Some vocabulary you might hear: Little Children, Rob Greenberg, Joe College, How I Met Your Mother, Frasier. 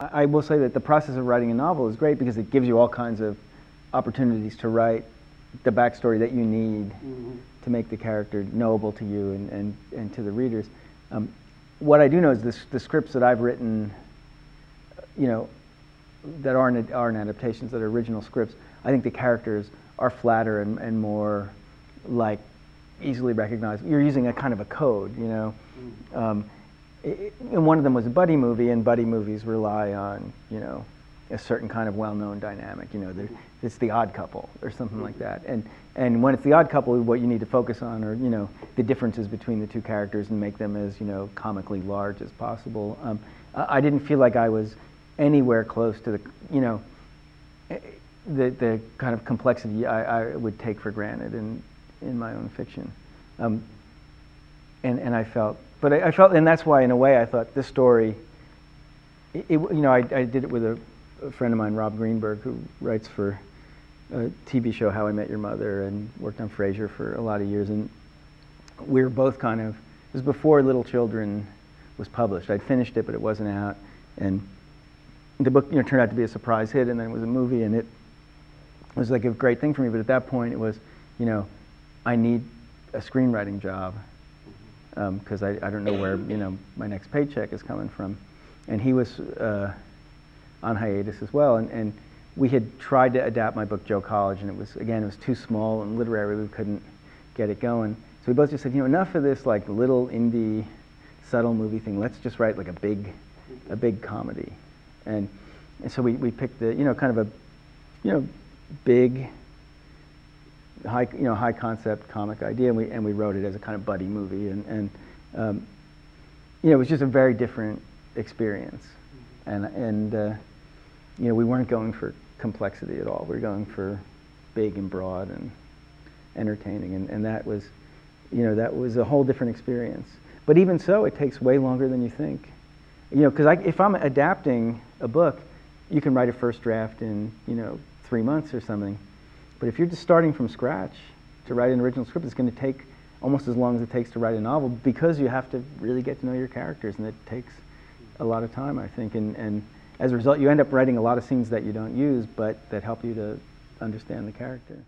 I will say that the process of writing a novel is great because it gives you all kinds of opportunities to write the backstory that you need mm-hmm. to make the character knowable to you and to the readers. What I do know is the scripts that I've written, you know, that aren't adaptations, that are original scripts, I think the characters are flatter and more like easily recognized. You're using a kind of a code, you know. And one of them was a buddy movie, and buddy movies rely on, you know, a certain kind of well-known dynamic. You know, it's the odd couple or something like that. And when it's the odd couple, what you need to focus on are, you know, the differences between the two characters and make them as, you know, comically large as possible. I didn't feel like I was anywhere close to the, you know, the kind of complexity I would take for granted in my own fiction. And I felt, but I felt, and that's why in a way I thought this story, you know, I did it with a friend of mine, Rob Greenberg, who writes for a TV show, How I Met Your Mother, and worked on Frasier for a lot of years. And we were both kind of, it was before Little Children was published. I'd finished it, but it wasn't out. And the book, you know, turned out to be a surprise hit, and then it was a movie, and it was like a great thing for me. But at that point, it was, you know, I need a screenwriting job because I don't know where, you know, my next paycheck is coming from. And he was on hiatus as well, and we had tried to adapt my book Joe College, and it was, again, it was too small and literary. We couldn't get it going, so we both just said, you know, enough of this like little indie subtle movie thing, let's just write like a big comedy. And so we picked the, you know, kind of a, you know, big high, you know, high concept comic idea, and we wrote it as a kind of buddy movie, and you know, it was just a very different experience. And you know, we weren't going for complexity at all. We were going for big and broad and entertaining, and that was, you know, that was a whole different experience. But even so, it takes way longer than you think. You know, because if I'm adapting a book, you can write a first draft in, you know, 3 months or something. But if you're just starting from scratch to write an original script, it's going to take almost as long as it takes to write a novel, because you have to really get to know your characters, and it takes a lot of time, I think, and as a result, you end up writing a lot of scenes that you don't use, but that help you to understand the character.